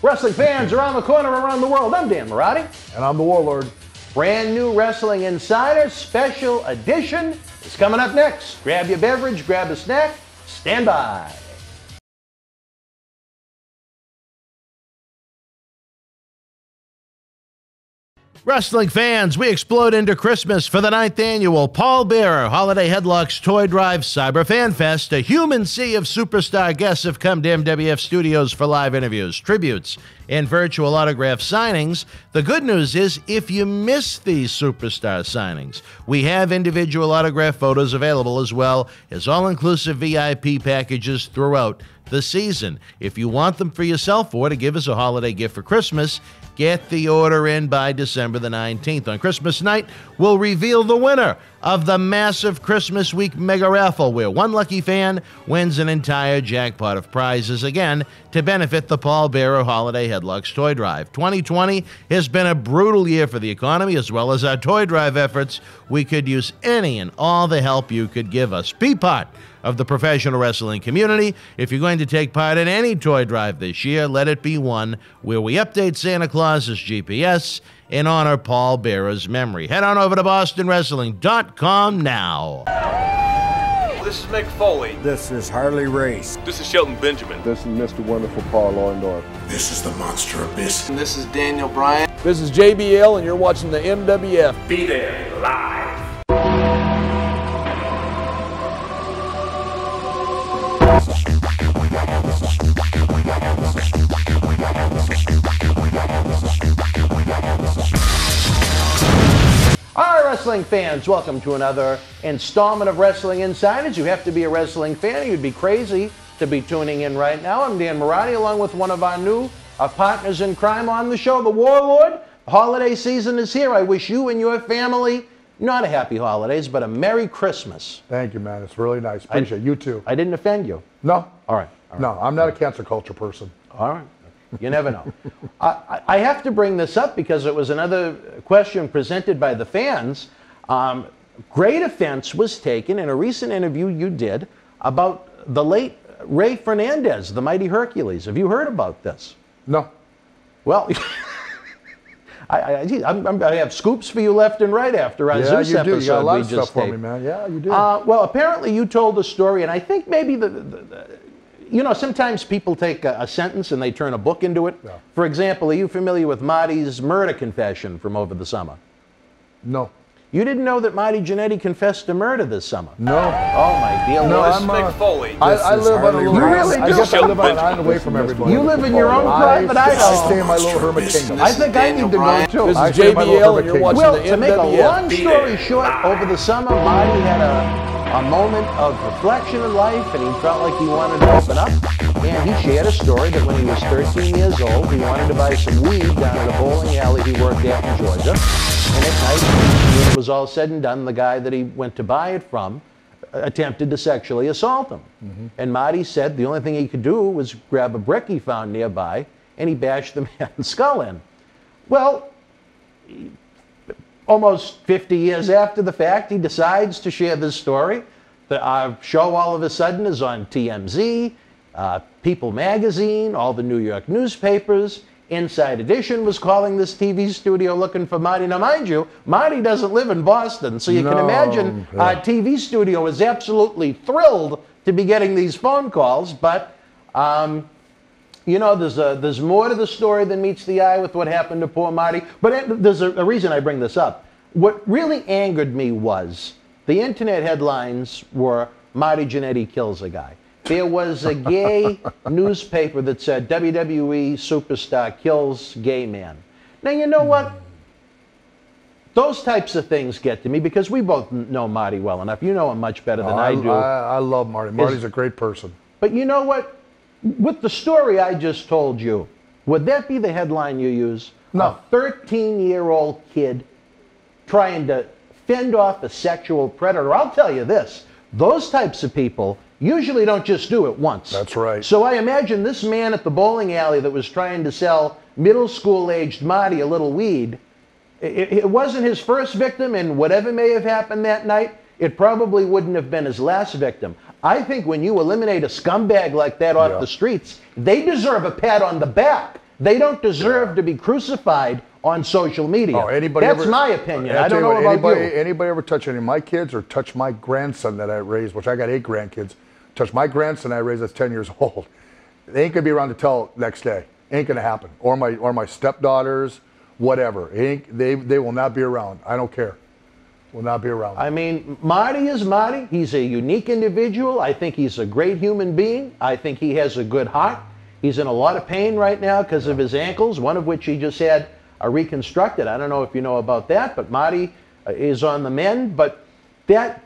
Wrestling fans around the corner, around the world, I'm Dan Marotti. And I'm The Warlord. Brand new Wrestling Insiders Special Edition is coming up next. Grab your beverage, grab a snack, stand by. Wrestling fans, we explode into Christmas for the 9th annual Paul Bearer Holiday Headlocks Toy Drive Cyber Fan Fest. A human sea of superstar guests have come to MWF Studios for live interviews, tributes, and virtual autograph signings. The good news is, if you miss these superstar signings, we have individual autograph photos available as well as all-inclusive VIP packages throughout the season. If you want them for yourself or to give as a holiday gift for Christmas, get the order in by December the 19th. On Christmas night, we'll reveal the winner of the massive Christmas Week Mega Raffle, where one lucky fan wins an entire jackpot of prizes, again, to benefit the Paul Bearer Holiday Headlocks Toy Drive. 2020 has been a brutal year for the economy as well as our toy drive efforts. We could use any and all the help you could give us. Be part of the professional wrestling community. If you're going to take part in any toy drive this year, let it be one where we update Santa Claus's GPS and honor Paul Bearer's memory. Head on over to bostonwrestling.com now. This is Mick Foley. This is Harley Race. This is Shelton Benjamin. This is Mr. Wonderful Paul Orndorf. This is the Monster Abyss. And this is Daniel Bryan. This is JBL, and you're watching the MWF. Be there live. Alright, wrestling fans, welcome to another installment of Wrestling Insiders. You have to be a wrestling fan, you'd be crazy to be tuning in right now. I'm Dan Marotti, along with one of our new partners in crime on the show, The Warlord. Holiday season is here. I wish you and your family not a happy holidays, but a Merry Christmas. Thank you, man. It's really nice. Appreciate it. You too. I didn't offend you. No. All right. All right. No, I'm not a cancer culture person. All right. You never know. I have to bring this up because it was another question presented by the fans. Great offense was taken in a recent interview you did about the late Ray Fernandez, the Mighty Hercules. Have you heard about this? No. Well, I have scoops for you left and right after our Zeus episode. You got a lot of stuff for me, man. Yeah, you do. Well, apparently you told a story, and I think maybe the you know, sometimes people take a sentence and they turn a book into it. Yeah. For example, are you familiar with Marty's murder confession from over the summer? No. You didn't know that Marty Jannetty confessed to murder this summer? No. Oh, my dear. No, this is Mick Foley. I live on a little... You really do? I guess I live on an island away from everybody. You live in your own private island. I stay in my little hermit kingdom. I think I need to go, too. This is JBL, and you're watching the MWF. Well, to make a long story short, over the summer, Marty had a moment of reflection in life, and he felt like he wanted to open up. And he shared a story that when he was 13 years old, he wanted to buy some weed down at a bowling alley he worked at in Georgia. And at night, when it was all said and done, the guy that he went to buy it from attempted to sexually assault him. Mm-hmm. And Marty said the only thing he could do was grab a brick he found nearby, and he bashed the man's skull in. Well, almost 50 years after the fact, he decides to share this story. Our show all of a sudden is on TMZ, People Magazine, all the New York newspapers. Inside Edition was calling this TV studio looking for Marty. Now, mind you, Marty doesn't live in Boston, so you can imagine our TV studio is absolutely thrilled to be getting these phone calls. But, you know, there's more to the story than meets the eye with what happened to poor Marty. But there's a reason I bring this up. What really angered me was the internet headlines were Marty Jannetty kills a guy. There was a gay newspaper that said WWE superstar kills gay man. Now, you know what? Those types of things get to me because we both know Marty well enough. You know him much better than I do. I love Marty. Marty's a great person. But you know what? With the story I just told you, would that be the headline you use? No. A 13-year-old kid trying to fend off a sexual predator. I'll tell you this. Those types of people usually don't just do it once. That's right. So I imagine this man at the bowling alley that was trying to sell middle school-aged Marty a little weed, it wasn't his first victim, and whatever may have happened that night, it probably wouldn't have been his last victim. I think when you eliminate a scumbag like that off the streets, they deserve a pat on the back. They don't deserve to be crucified on social media. Oh, anybody That's ever, my opinion. I don't know what, about anybody, you. Anybody ever touch any of my kids or touch my grandson that I raised, which I got 8 grandkids, touch my grandson I raised that's 10 years old. They ain't going to be around to tell next day. Ain't going to happen. Or my stepdaughters, whatever. They will not be around. I don't care. Will not be around. I mean, Marty is Marty. He's a unique individual. I think he's a great human being. I think he has a good heart. He's in a lot of pain right now because of his ankles, one of which he just had reconstructed. I don't know if you know about that, but Marty is on the mend. But that,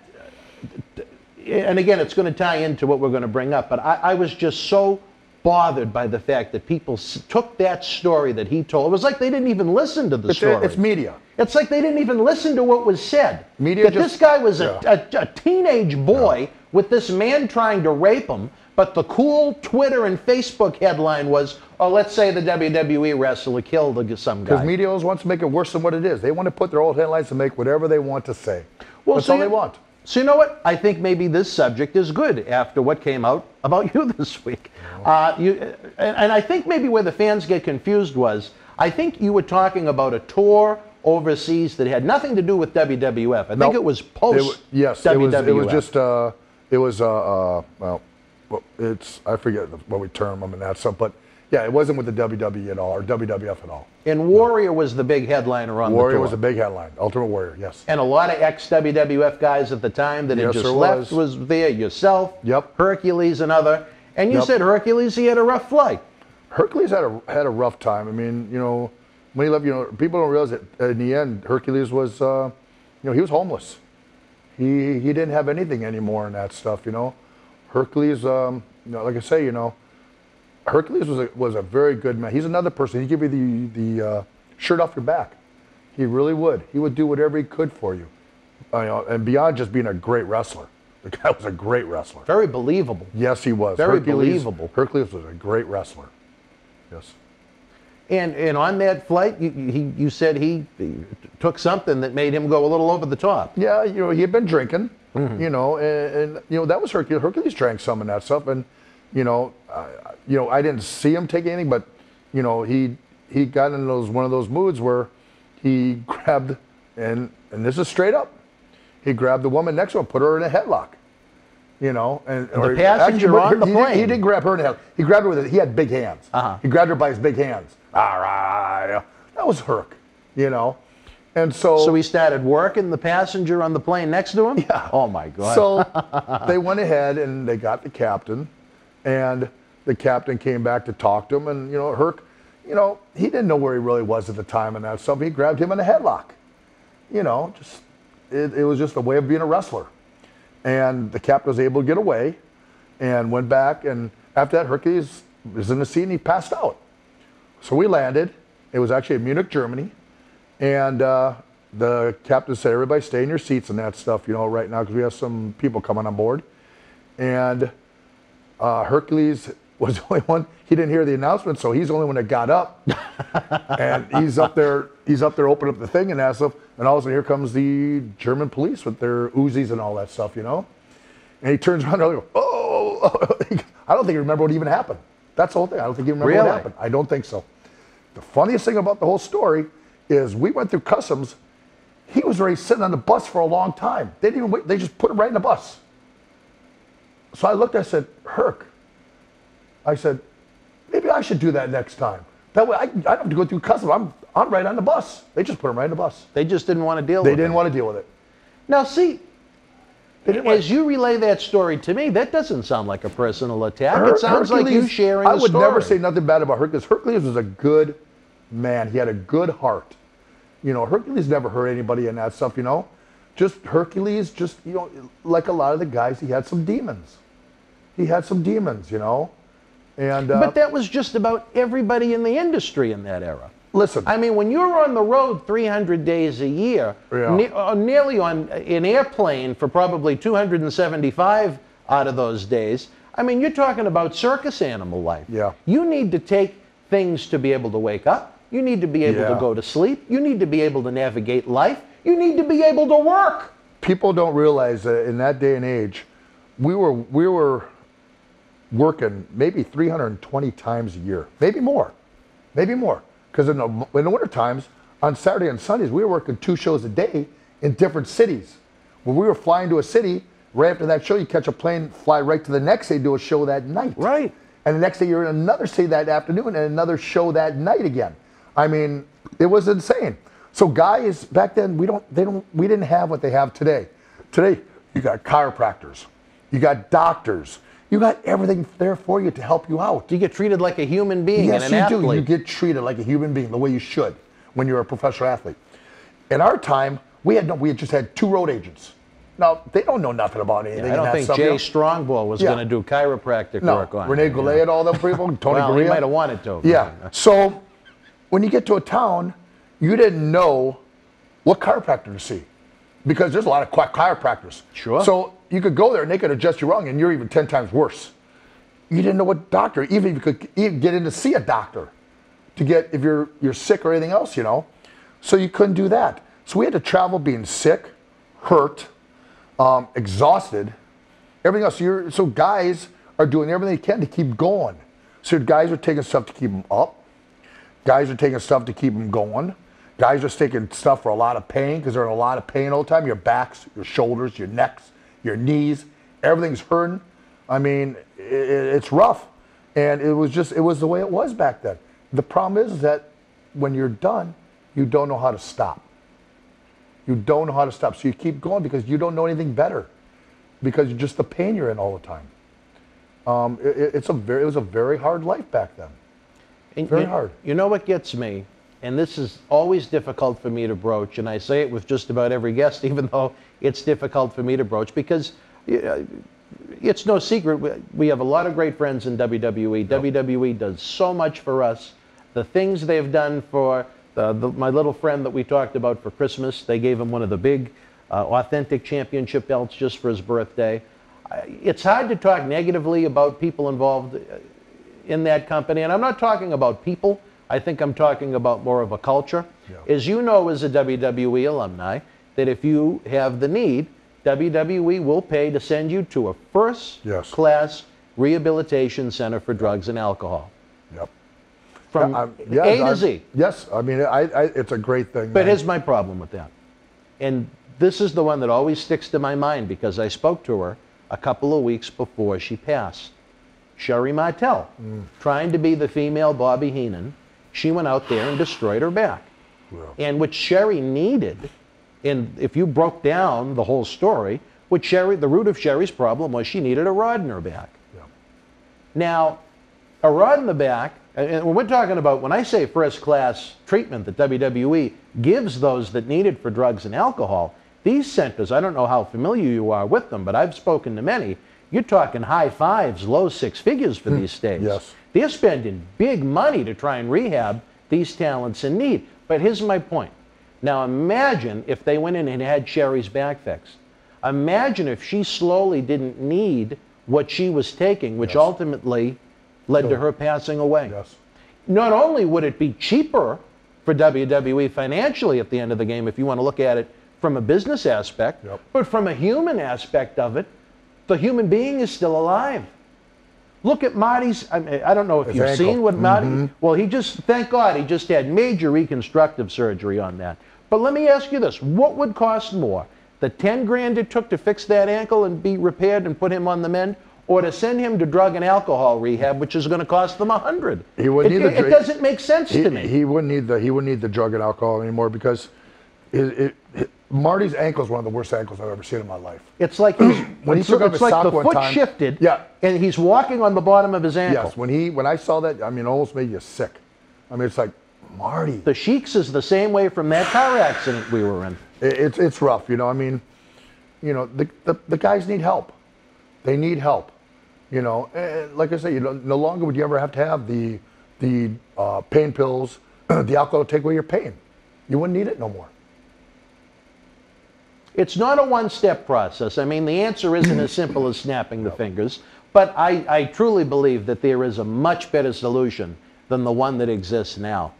and again, it's going to tie into what we're going to bring up. But I was just so bothered by the fact that people took that story that he told. It was like they didn't even listen to the story. It's media. It's like they didn't even listen to what was said. Media. That just, this guy was a teenage boy with this man trying to rape him, but the cool Twitter and Facebook headline was, oh, let's say the WWE wrestler killed some guy. Because media wants to make it worse than what it is. They want to put their old headlines and make whatever they want to say. Well, that's all they want. So you know what? I think maybe this subject is good after what came out about you this week. And I think maybe where the fans get confused was, I think you were talking about a tour overseas that had nothing to do with WWF. I think it was post-WWF. Yes, it was just, well, it's, I forget what we term them and that stuff, but yeah, it wasn't with the WWE at all, or WWF at all. And Warrior was the big headliner on the tour. Warrior was a big headline, Ultimate Warrior, yes. And a lot of ex-WWF guys at the time that had just left was there, yourself, Hercules and other. And you said Hercules, he had a rough flight. Hercules had a rough time. I mean, you know, when he left, you know, people don't realize that in the end, Hercules was, you know, he was homeless. He didn't have anything anymore in that stuff, you know. Hercules, you know, like I say, you know, Hercules was a very good man. He's another person. He'd give you the shirt off your back. He really would. He would do whatever he could for you. You know, and beyond just being a great wrestler. The guy was a great wrestler. Very believable. Yes, he was. Very believable. Hercules was a great wrestler. Yes. And on that flight, you said he took something that made him go a little over the top. Yeah, you know, he had been drinking, you know, and, you know, that was Hercules. Hercules drank some of that stuff, and, you know, I didn't see him take anything, but, you know, he got in one of those moods where he grabbed, and this is straight up, he grabbed the woman next to him, put her in a headlock, you know, and the passenger on the plane. He didn't grab her in a headlock. He grabbed her with he had big hands. He grabbed her by his big hands. That was Herc, you know, and so he started working the passenger on the plane next to him. Yeah. Oh my God. So they went ahead and they got the captain. And the captain came back to talk to him, and, you know, Herc, you know, he didn't know where he really was at the time and that stuff. He grabbed him in a headlock. You know, just it was just a way of being a wrestler. And the captain was able to get away and went back, and after that, Hercules was in the seat and he passed out. So we landed. It was actually in Munich, Germany. And the captain said, everybody stay in your seats and that stuff, you know, right now, because we have some people coming on board. And Hercules was the only one. He didn't hear the announcement, so he's the only one that got up. And he's up there opening up the thing and that stuff. And all of a sudden, here comes the German police with their Uzis and all that stuff, you know. And he turns around and goes, oh. I don't think he remembered what even happened. That's the whole thing. I don't think he remembered what happened. I don't think so. The funniest thing about the whole story is we went through customs. He was already sitting on the bus for a long time. They didn't even wait. They just put him right in the bus. So I looked, I said, Herc, I said, maybe I should do that next time. That way I don't have to go through customs. I'm right on the bus. They just put him right on the bus. They just didn't want to deal with it. They didn't want to deal with it. Now see, as you relay that story to me, that doesn't sound like a personal attack. It sounds like you sharing a story. I would never say nothing bad about Hercules. Hercules was a good man. He had a good heart. You know, Hercules never hurt anybody and that stuff, you know. Just Hercules, just, you know, like a lot of the guys, he had some demons. He had some demons, you know, and but that was just about everybody in the industry in that era. Listen, I mean, when you're on the road 300 days a year, nearly on an airplane for probably 275 out of those days, I mean, you're talking about circus animal life. Yeah, you need to take things to be able to wake up. You need to be able to go to sleep. You need to be able to navigate life. You need to be able to work. People don't realize that in that day and age, we were working maybe 320 times a year, maybe more. maybe more. Because in the winter times, on Saturday and Sundays, we were working 2 shows a day in different cities. When we were flying to a city, right after that show, you catch a plane, fly right to the next day, do a show that night. Right. And the next day, you're in another city that afternoon and another show that night again. I mean, it was insane. So guys, back then, we didn't have what they have today. Today, you got chiropractors, you got doctors, you got everything there for you to help you out. You get treated like a human being and an athlete. Yes, you do. You get treated like a human being the way you should when you're a professional athlete. In our time, we had just had 2 road agents. Now, they don't know nothing about anything. Yeah, I don't think stuff. Jay Strongbow was going to do chiropractic work on Rene Goulet and all them people, Tony Garea. He might have wanted to. Yeah. So when you get to a town, you didn't know what chiropractor to see because there's a lot of chiropractors. Sure. So you could go there and they could adjust you wrong and you're even 10 times worse. You didn't know what doctor, even if you could even get in to see a doctor to get if you're sick or anything else, you know. So you couldn't do that. So we had to travel being sick, hurt, exhausted, everything else. So guys are doing everything they can to keep going. So guys are taking stuff to keep them up. Guys are taking stuff to keep them going. Guys are taking stuff for a lot of pain because they're in a lot of pain all the time. Your backs, your shoulders, your necks, your knees, everything's hurting. I mean, it's rough. And it was the way it was back then. The problem is that when you're done, you don't know how to stop. You don't know how to stop. So you keep going because you don't know anything better because you're just the pain you're in all the time. It was a very hard life back then. And very hard. You know what gets me, and this is always difficult for me to broach, and I say it with just about every guest, even though it's difficult for me to broach, because it's no secret. We have a lot of great friends in WWE. Yep. WWE does so much for us. The things they've done for... my little friend that we talked about for Christmas, they gave him one of the big authentic championship belts just for his birthday. It's hard to talk negatively about people involved in that company. And I'm not talking about people. I think I'm talking about more of a culture. Yeah. As you know, as a WWE alumni, that if you have the need, WWE will pay to send you to a first-class rehabilitation center for drugs and alcohol. Yep. From A to Z. Yes, I mean, it's a great thing. But here's my problem with that. And this is the one that always sticks to my mind because I spoke to her a couple of weeks before she passed. Sherry Martell, trying to be the female Bobby Heenan, she went out there and destroyed her back. Yeah. And what Sherry needed, and if you broke down the whole story, the root of Sherry's problem was she needed a rod in her back. Yeah. Now, a rod in the back, and when we're talking about, when I say first-class treatment that WWE gives those that need it for drugs and alcohol, these centers, I don't know how familiar you are with them, but I've spoken to many. You're talking high fives, low six figures for these days. Yes. They're spending big money to try and rehab these talents in need. But here's my point. Now imagine if they went in and had Sherry's back fixed. Imagine if she slowly didn't need what she was taking, which ultimately led to her passing away. Yes. Not only would it be cheaper for WWE financially at the end of the game, if you want to look at it from a business aspect, but from a human aspect of it, the human being is still alive. Look at Marty's, I don't know if you've seen what Marty, well, he just, thank God, he just had major reconstructive surgery on that. But let me ask you this, what would cost more? The 10 grand it took to fix that ankle and be repaired and put him on the mend? Or to send him to drug and alcohol rehab, which is going to cost them $100. He wouldn't need it doesn't make sense to me. He wouldn't need the drug and alcohol anymore because Marty's ankle is one of the worst ankles I've ever seen in my life. It's like he's, when he took off his sock one time, the foot shifted, and he's walking on the bottom of his ankle. Yes, when I saw that, I mean, it almost made you sick. I mean, it's like Marty. The Sheik's is the same way from that car accident we were in. It's rough, you know. I mean, you know, the guys need help. They need help, you know. And like I say, you know, no longer would you ever have to have the pain pills, the alcohol to take away your pain. You wouldn't need it no more. It's not a one-step process. I mean, the answer isn't as simple as snapping the fingers, but I truly believe that there is a much better solution than the one that exists now.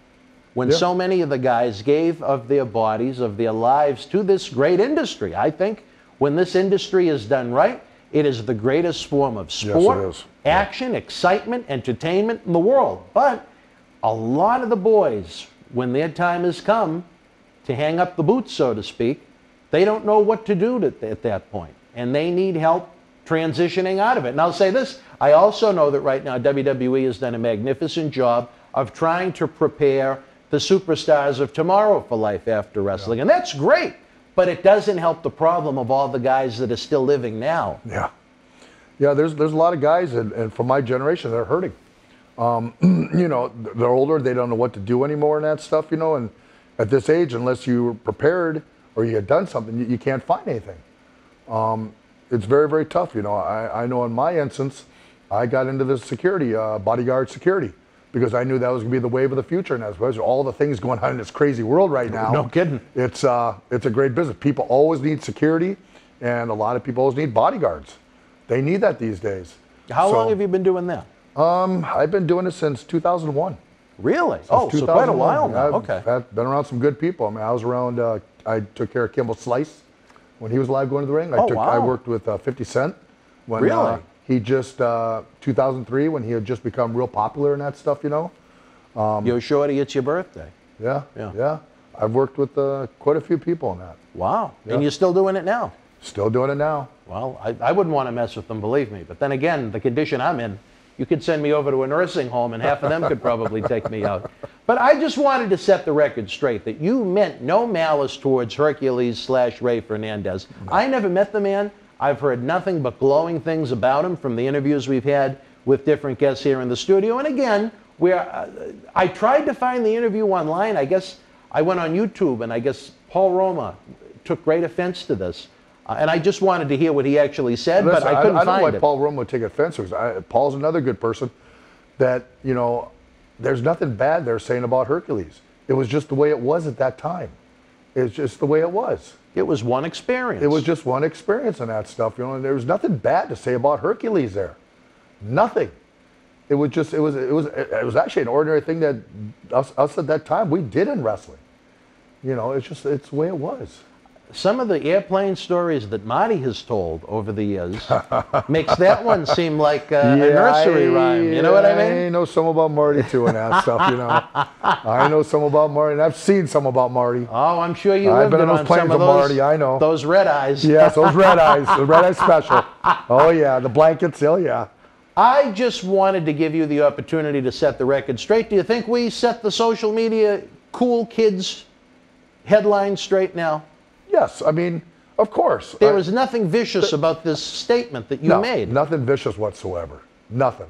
When so many of the guys gave of their bodies, of their lives to this great industry, I think when this industry is done right, it is the greatest form of sport, action, excitement, entertainment in the world. But a lot of the boys, when their time has come to hang up the boots, so to speak, they don't know what to do at that point, and they need help transitioning out of it. And I'll say this, I also know that right now WWE has done a magnificent job of trying to prepare the superstars of tomorrow for life after wrestling. Yeah. And that's great, but it doesn't help the problem of all the guys that are still living now. Yeah. Yeah, there's a lot of guys, and from my generation, that are hurting. You know, they're older, they don't know what to do anymore and that stuff, you know, and at this age, unless you were prepared or you had done something, you can't find anything. It's very, very tough, you know. I know in my instance, I got into the security, bodyguard security, because I knew that was going to be the wave of the future, and as well as all the things going on in this crazy world right now. No kidding. It's a great business. People always need security, and a lot of people always need bodyguards. They need that these days. How long have you been doing that? I've been doing it since 2001. Really? Since so quite a while now. I've been around some good people. I mean, I was around, I took care of Kimball Slice when he was live going to the ring. I worked with 50 Cent. When, really? He just, 2003, when he had just become real popular and that stuff, you know. You're shorty, it's your birthday. Yeah, yeah, yeah. I've worked with quite a few people on that. Wow, yeah. And you're still doing it now? Still doing it now. Well, I wouldn't want to mess with them, believe me. But then again, the condition I'm in, you could send me over to a nursing home and half of them could probably take me out. But I just wanted to set the record straight that you meant no malice towards Hercules / Ray Fernandez. No. I never met the man. I've heard nothing but glowing things about him from the interviews we've had with different guests here in the studio. And again, I tried to find the interview online. I guess I went on YouTube, and I guess Paul Roma took great offense to this. And I just wanted to hear what he actually said, but I couldn't find it. I don't know why Paul Roma would take offense. Paul's another good person that, you know, there's nothing bad they're saying about Hercules. It was just the way it was at that time. It's just the way it was. It was one experience. It was just one experience in that stuff, you know, and there was nothing bad to say about Hercules there. Nothing. It was just, it was actually an ordinary thing that us at that time, we did in wrestling. You know, it's just, it's the way it was. Some of the airplane stories that Marty has told over the years makes that one seem like a nursery rhyme. You know what I mean? I know some about Marty, too, and that stuff, you know. I know some about Marty, and I've seen some about Marty. Oh, I'm sure you lived on some of those, Marty, I know. Those red eyes. Yes, those red eyes. The red eye special. Oh, yeah. The blankets. Oh, yeah. I just wanted to give you the opportunity to set the record straight. Do you think we set the social media cool kids headline straight now? Yes, I mean, of course. There was nothing vicious about this statement that you made. Nothing vicious whatsoever. Nothing.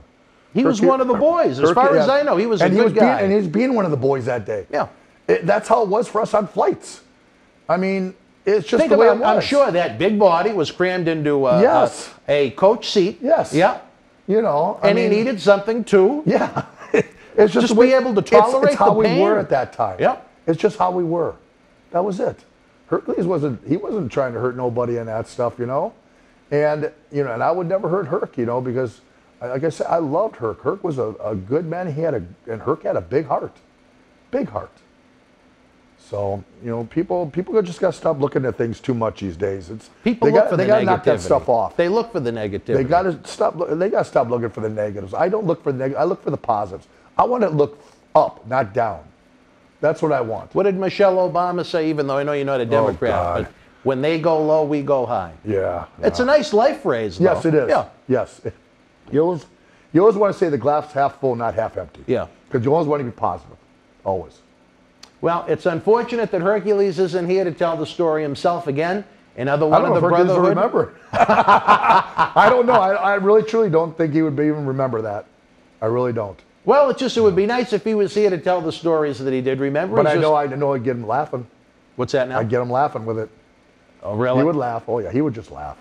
He was one of the boys, as far as I know. He was a good guy. And he was being one of the boys that day. Yeah. That's how it was for us on flights. I mean, it's just the way it was. I'm sure that big body was crammed into a coach seat. Yes. Yeah. You know. And he needed something, too. Yeah. It's just be able to tolerate the pain. It's how we were at that time. Yeah. It's just how we were. That was it. Hercules wasn't trying to hurt nobody in that stuff, you know, and I would never hurt Herc, you know, because like I said, I loved Herc. Herc was a good man. Herc had a big heart. So you know, people just got to stop looking at things too much these days. They got to knock that stuff off. They look for the negativity. They got to stop looking for the negatives. I don't look for the negatives. I look for the positives. I want to look up, not down. That's what I want. What did Michelle Obama say, even though I know you're not a Democrat, but when they go low, we go high. Yeah. It's a nice life phrase, though. Yes, it is. Yeah. Yes. You always want to say the glass half full, not half empty. Yeah. Because you always want to be positive. Always. Well, it's unfortunate that Hercules isn't here to tell the story himself again. Another one of the brotherhood. I don't know if Hercules will remember. I don't know. I really, truly don't think he would even remember that. I really don't. Well, it would be nice if he was here to tell the stories that he did remember. But I know I'd get him laughing. What's that now? I'd get him laughing with it. Oh, really? He would laugh. Oh, yeah. He would just laugh.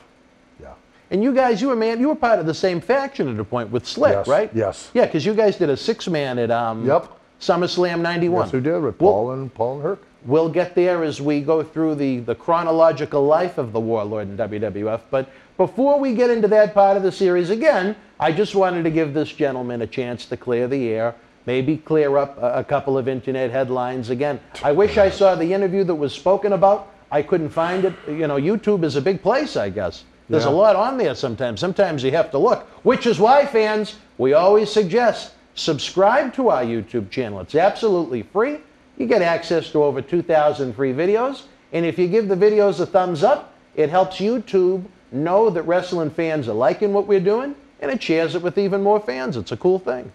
Yeah. And you guys, you were part of the same faction at a point with Slick, yes, right? Yes. Yeah, because you guys did a six-man at SummerSlam 91. Yes, we did, with Paul and Herc. We'll get there as we go through the chronological life of the Warlord in WWF. But before we get into that part of the series again, I just wanted to give this gentleman a chance to clear the air, maybe clear up a couple of internet headlines again. I wish I saw the interview that was spoken about. I couldn't find it. You know, YouTube is a big place, I guess. There's a lot on there sometimes. Sometimes you have to look, which is why, fans, we always suggest Subscribe to our YouTube channel. It's absolutely free. You get access to over 2,000 free videos. And if you give the videos a thumbs up, it helps YouTube know that wrestling fans are liking what we're doing, and it shares it with even more fans. It's a cool thing.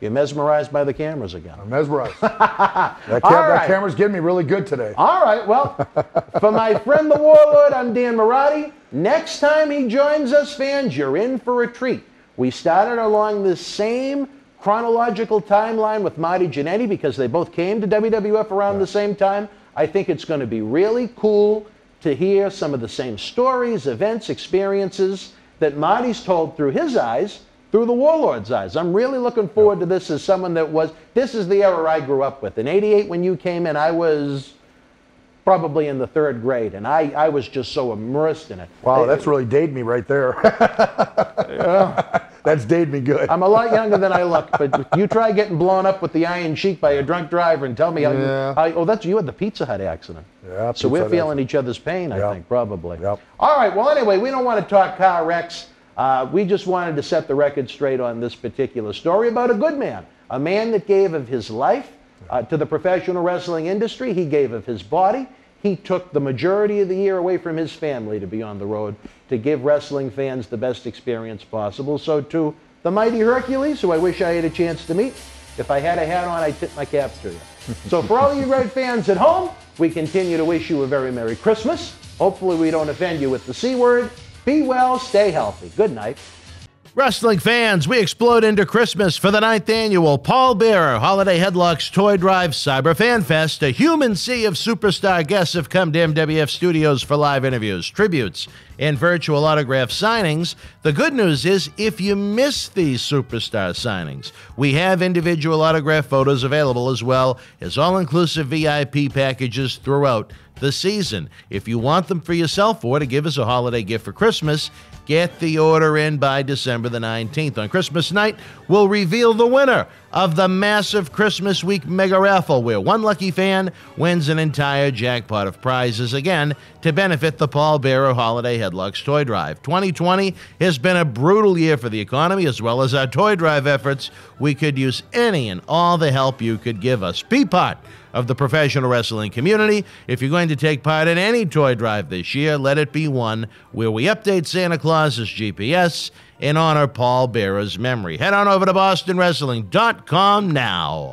You're mesmerized by the cameras again. I'm mesmerized. That camera's getting me really good today. All right, well, for my friend the Warlord, I'm Dan Marotti. Next time he joins us, fans, you're in for a treat. We started along the same chronological timeline with Marty Jannetty because they both came to WWF around the same time. I think it's going to be really cool to hear some of the same stories, events, experiences that Marty's told through his eyes, through the Warlord's eyes. I'm really looking forward to this as someone that was, this is the era I grew up with. In '88, when you came in, I was probably in the 3rd grade, and I was just so immersed in it. Wow, that's really dated me right there. That's dated me good. I'm a lot younger than I look, but you try getting blown up with the Iron Sheik by a drunk driver and tell me how oh, that's you had the Pizza Hut accident. Yeah, so we're feeling each other's pain, I think, probably. Yep. All right, well, anyway, we don't want to talk car wrecks. We just wanted to set the record straight on this particular story about a good man, a man that gave of his life to the professional wrestling industry. He gave of his body. He took the majority of the year away from his family to be on the road to give wrestling fans the best experience possible. So to the Mighty Hercules, who I wish I had a chance to meet, if I had a hat on, I'd tip my cap to you. So for all you great fans at home, we continue to wish you a very Merry Christmas. Hopefully we don't offend you with the C word. Be well, stay healthy. Good night. Wrestling fans, we explode into Christmas for the 9th annual Paul Bearer Holiday Headlocks Toy Drive Cyber Fan Fest. A human sea of superstar guests have come to MWF Studios for live interviews, tributes, and virtual autograph signings. The good news is, if you miss these superstar signings, we have individual autograph photos available as well as all-inclusive VIP packages throughout the season. If you want them for yourself or to give as a holiday gift for Christmas, get the order in by December the 19th. On Christmas night, we'll reveal the winner of the massive Christmas Week Mega Raffle, where one lucky fan wins an entire jackpot of prizes, again, to benefit the Paul Bearer Holiday Headlocks Toy Drive. 2020 has been a brutal year for the economy as well as our toy drive efforts. We could use any and all the help you could give us. Be part of the professional wrestling community. If you're going to take part in any toy drive this year, let it be one where we update Santa Claus's GPS and honor Paul Bearer's memory. Head on over to bostonwrestling.com now.